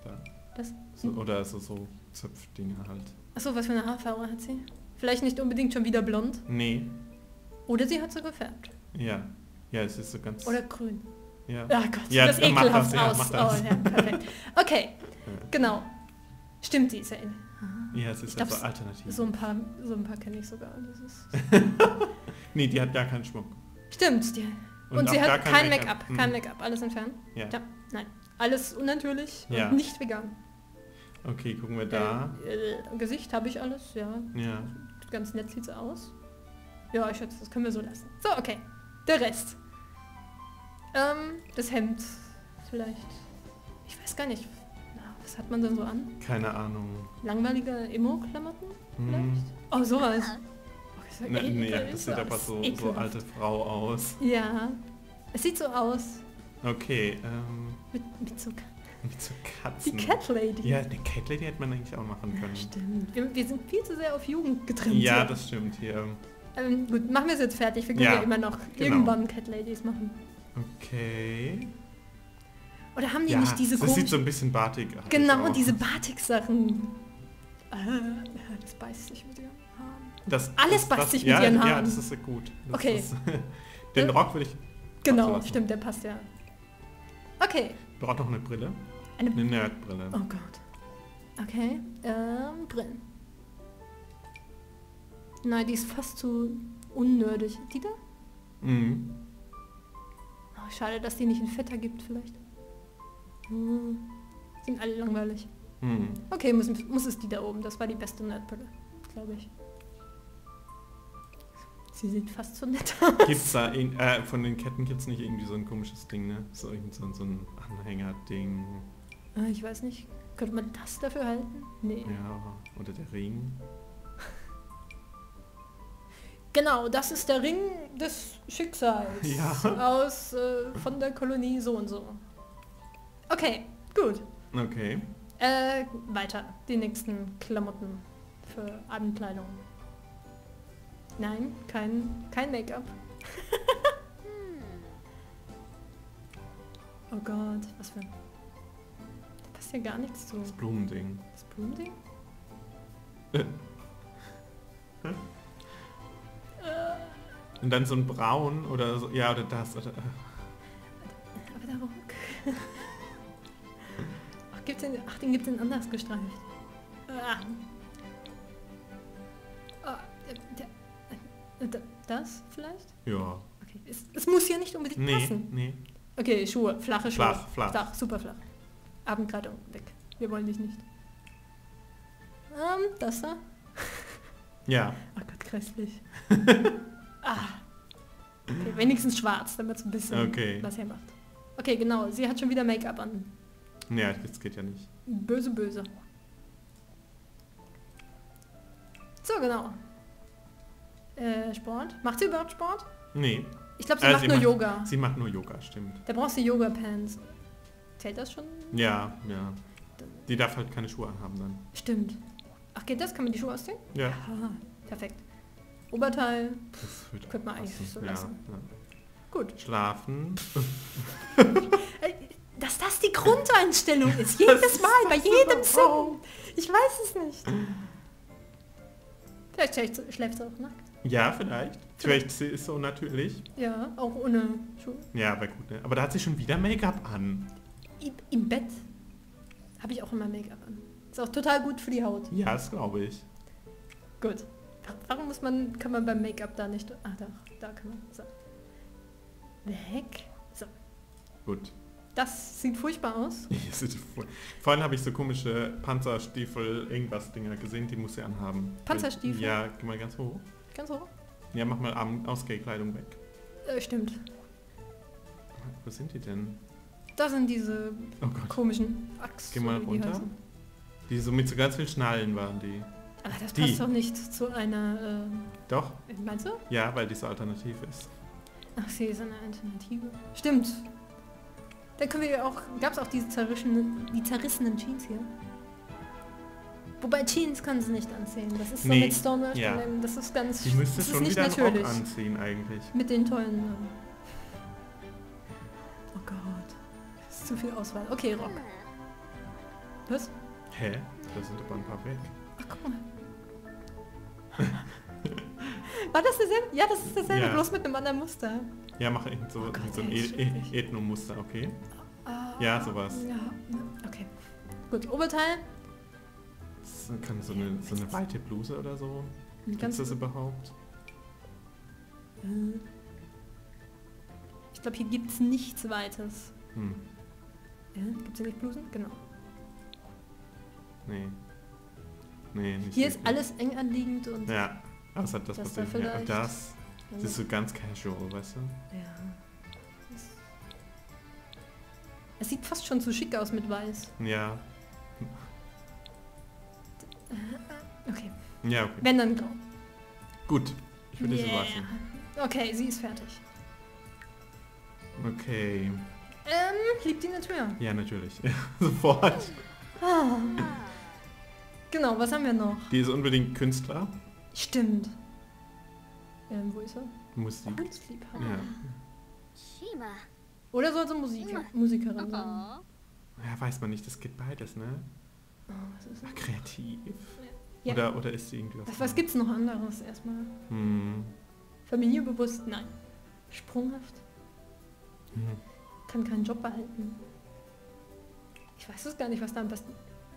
Da. Das? So, oder so Zöpfdinger halt. Achso, was für eine Haarfarbe hat sie? Vielleicht nicht unbedingt schon wieder blond? Nee. Oder sie hat so gefärbt. Ja. Ja, es ist so ganz... Oder grün. Ja. Ach Gott, ja, das ekelhaft aus. Ja, oh, ja, perfekt. Okay, genau. Stimmt, die ist ja in... Ja, es ist ja so alternativ. So ein paar kenne ich sogar. Das ist nee, die hat gar keinen Schmuck. Stimmt, die... Und sie hat kein Make-up. Kein Make-up. Alles entfernen? Ja. Ja. Nein. Alles unnatürlich und nicht vegan. Okay, gucken wir da. Gesicht habe ich alles, ja. Ja. Ganz nett sieht sie aus. Ja, ich schätze, das können wir so lassen. So, okay. Der Rest. Das Hemd vielleicht. Ich weiß gar nicht. Na, was hat man denn so an? Keine Ahnung. Langweilige Emo-Klamotten vielleicht? Oh, sowas. Oh, nee, das sieht aber so alte Frau aus. Ja. Es sieht so aus. Okay, mit Zucker. Mit so Katzen. Die Cat Lady. Ja, die Cat Lady hätte man eigentlich auch machen können. Ja, stimmt. Wir sind viel zu sehr auf Jugend getrimmt. Ja, das stimmt. Hier. Gut, machen wir es jetzt fertig. Wir können ja immer noch irgendwann Cat Ladies machen. Okay. Oder haben die nicht diese das sieht so ein bisschen Batik aus. Genau, diese Batik-Sachen. Das beißt sich mit ihren Haaren. Alles beißt sich mit ihren Haaren. Ja, das ist gut. Das ist, den Rock würde ich... Genau, stimmt, der passt ja. Okay. Braucht noch eine Brille. Eine Nerdbrille. Oh Gott. Okay. Brillen. Nein, die ist fast zu unnördig. Die da? Mhm. Oh, schade, dass die nicht in Fetter gibt vielleicht. Sind alle langweilig. Mhm. Okay, muss es die da oben. Das war die beste Nerdbrille, glaube ich. Sie sieht fast so nett aus. Gibt's da von den Ketten gibt es nicht irgendwie so ein komisches Ding, ne? So ein Anhänger-Ding. Ich weiß nicht. Könnte man das dafür halten? Nee. Ja, oder der Ring. Genau, das ist der Ring des Schicksals. Ja. Von der Kolonie so und so. Okay, gut. Okay. Weiter. Die nächsten Klamotten für Abendkleidung. Nein, kein Make-up. Oh Gott, was für... Da passt ja gar nichts zu. Das Blumending. Das Blumending? Und dann so ein Braun oder so... Ja, oder das. Oder. Aber der Rock. Den gibt's denn anders gestreift. Das vielleicht? Ja. Okay. Es muss ja nicht unbedingt passen. Nee. Okay, Schuhe. Flache Schuhe. Flach. Super flach. Abendkleidung. Weg. Wir wollen dich nicht. Das da? Ja. Oh Gott, grässlich. Okay, wenigstens schwarz, damit es ein bisschen was hermacht. Okay, genau. Sie hat schon wieder Make-up an. Ja, das geht ja nicht. Böse, böse. So, genau. Sport. Macht sie überhaupt Sport? Nee. Ich glaube, sie macht nur Yoga. Sie macht nur Yoga, stimmt. Da brauchst du Yoga-Pants. Zählt das schon? Ja, ja. Die darf halt keine Schuhe anhaben dann. Stimmt. Ach, geht das? Kann man die Schuhe ausziehen? Ja. Aha, perfekt. Oberteil, das könnte man eigentlich so lassen. Ja, ja. Gut. Schlafen. Dass das die Grundeinstellung ist. Jedes Mal, bei jedem Song. Ich weiß es nicht. Vielleicht schläft sie auch nackt. Ja, vielleicht. Vielleicht ist so natürlich. Ja, auch ohne Schuhe. Ja, aber gut. Ne? Aber da hat sie schon wieder Make-up an. Im Bett habe ich auch immer Make-up an. Ist auch total gut für die Haut. Ja, das glaube ich. Gut. Warum muss man, kann man beim Make-up da nicht... Ach, da kann man... So. Weg. So. Gut. Das sieht furchtbar aus. Vorhin habe ich so komische Panzerstiefel, irgendwas Dinger gesehen, die muss sie anhaben. Panzerstiefel? Ja, geh mal ganz hoch. Ganz hoch? Ja, mach mal Ausgehkleidung weg. Stimmt. Wo sind die denn? Da sind diese komischen Achsen. Geh mal runter. Die so mit so ganz vielen Schnallen waren die. Aber das passt doch nicht zu einer... Doch. Meinst du? Ja, weil diese alternativ ist. Ach, sie ist eine Alternative. Stimmt. Da können wir auch... Gab es auch diese zerrissenen Jeans hier? Wobei Jeans kann sie nicht anziehen. Das ist so mit Stonewall. Ja. Das ist ganz... Sie müsste schon nicht wieder einen Rock anziehen eigentlich. Mit den tollen... Oh Gott. Das ist zu viel Auswahl. Okay, Rock. Was? Hä? Da sind aber ein paar weg. Ach, guck mal. War das derselbe? Ja, das ist derselbe, bloß mit einem anderen Muster. Ja, mach ich so, so ein Ethno-Muster, okay? Ja, sowas. Ja, okay. Gut, Oberteil. Das kann so eine weite Bluse oder so. Gibt's das überhaupt? Ich glaube, hier gibt es nichts Weites. Hm. Ja, gibt es hier nicht Blusen? Genau. Nee. Nee, nicht hier ist alles eng anliegend und... Ja. Was hat das passiert? Ja, das ist so ganz casual, weißt du? Ja. Es sieht fast schon zu schick aus mit Weiß. Ja. Okay. Ja, okay. Wenn, dann grau. Gut. Ich würde sie waschen. Okay, sie ist fertig. Okay. Liebt die Natur? Ja, natürlich. Sofort. Ah. Genau, was haben wir noch? Die ist unbedingt Künstler. Stimmt. Wo ist er? Musik. Kunstliebhaber. Ja. Oder soll sie Musikerin sein? Ja, weiß man nicht. Das geht beides, ne? Oh, was ist das? Ach, kreativ. Ja. Oder ist sie irgendwie... Was gibt's noch anderes erstmal? Hm. Familienbewusst? Nein. Sprunghaft? Hm. Kann keinen Job behalten. Ich weiß es gar nicht, was da am besten...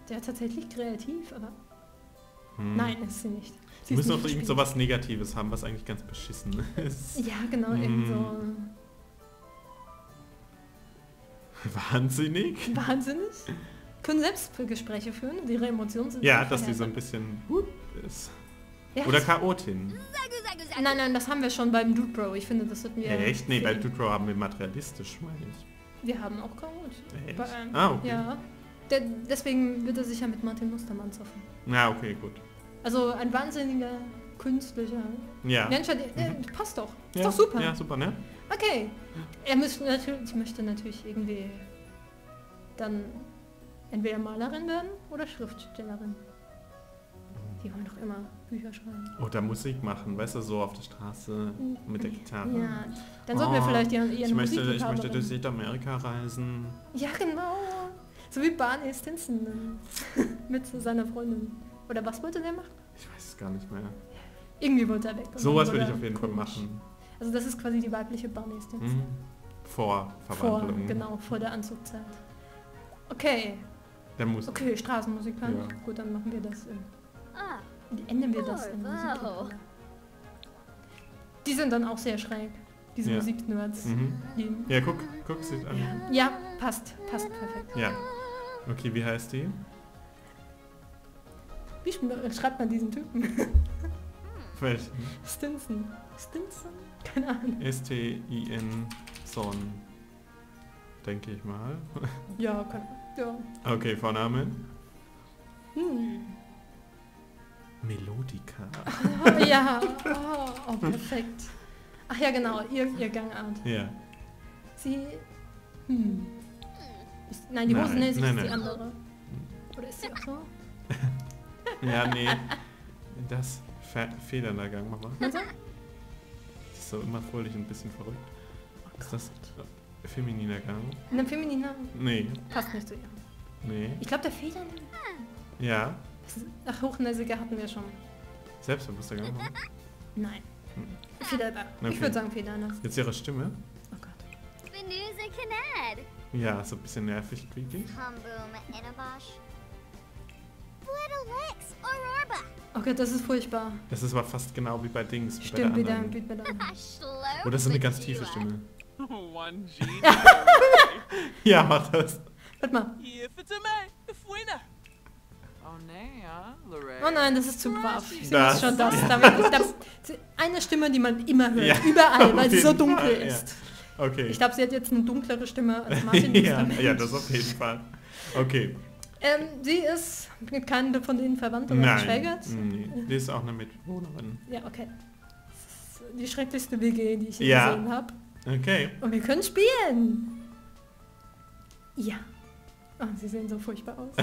Der ist tatsächlich kreativ, aber... Nein, ist sie nicht. Sie müssen doch irgendwie so was Negatives haben, was eigentlich ganz beschissen ist. Ja, genau, irgend so. Wahnsinnig? Wahnsinnig? Können selbst Gespräche führen und ihre Emotionen sind... Ja, dass sie so ein bisschen... ist. Ja, oder Chaotin. Nein, nein, das haben wir schon beim Dude-Bro. Ich finde, das sollten wir... Echt? Nee, beim Dude-Bro haben wir materialistisch, meine ich. Wir haben auch Chaot. Echt? Ah, okay. Ja. Deswegen wird er sich ja mit Martin Mustermann zoffen. Ja, okay, gut. Also ein wahnsinniger, künstlicher Mensch, passt doch. Ist doch super. Ja, super, ne? Okay. Er möchte natürlich irgendwie dann entweder Malerin werden oder Schriftstellerin. Die wollen doch immer Bücher schreiben. Oder Musik machen, weißt du, so auf der Straße mit der Gitarre. Ja, dann sollten wir vielleicht ihren Musikliebhaberin. Ich möchte durch Südamerika reisen. Ja, genau. So wie Barney Stinson mit seiner Freundin. Oder was wollte der machen? Ich weiß es gar nicht mehr. Irgendwie wollte er weg. Sowas würde ich auf jeden Fall machen. Also das ist quasi die weibliche Barney Stinson. Vor Verwandlung. Genau, vor der Anzugzeit. Okay. Okay, Straßenmusiker. Ja. Gut, dann machen wir das. Ändern wir das in Musik. Die sind dann auch sehr schräg. Diese Musiknerds. Ja, guck sie an. Ja, passt perfekt. Ja. Okay, wie heißt die? Wie schreibt man diesen Typen? Welchen? Stinson. Stinson? Keine Ahnung. S-T-I-N-Son. Denke ich mal. Ja, kann. Ja. Okay, Vorname? Hm. Melodika. Oh, ja, oh, oh, perfekt. Ach ja, genau, ihr Gangart. Ja. Sie... Hm. Ist, nein, die Hose, nein, sie ist die andere. Oder ist sie auch so? Ja, nee. Das federnder Gang, mach mal. Also? Das ist so immer fröhlich und ein bisschen verrückt. Oh, ist das femininer Gang? Ne, femininer? Nee. Passt nicht zu ihr. Nee. Ich glaube, der federnde... Ja. Ach, hochnäsige hatten wir schon. Selbstbewusster Gang? Nein. Hm. Federnder. Okay. Ich würde sagen federnder. Jetzt ihre Stimme? Oh Gott. Ja, so ein bisschen nervig, creepy. Okay, das ist furchtbar. Das ist aber fast genau wie bei Dings. Stimmt, wie bei der anderen. Oh, das ist eine ganz tiefe Stimme. Ja, mach das. Warte mal. Oh nein, das ist zu brav. Ich sehe das schon, das. Ja. Eine Stimme, die man immer hört, ja, überall, weil sie so dunkel ist. Ja. Okay. Ich glaube, sie hat jetzt eine dunklere Stimme als Martin Mustermensch. Ja, das auf jeden Fall. Okay. Sie ist mit keinem von denen verwandt oder geschwägert? Nein, nee. Die ist auch eine Mitbewohnerin. Ja, okay. Das ist die schrecklichste WG, die ich je gesehen habe. Okay. Und wir können spielen! Ja. Oh, sie sehen so furchtbar aus.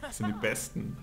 Das sind die Besten.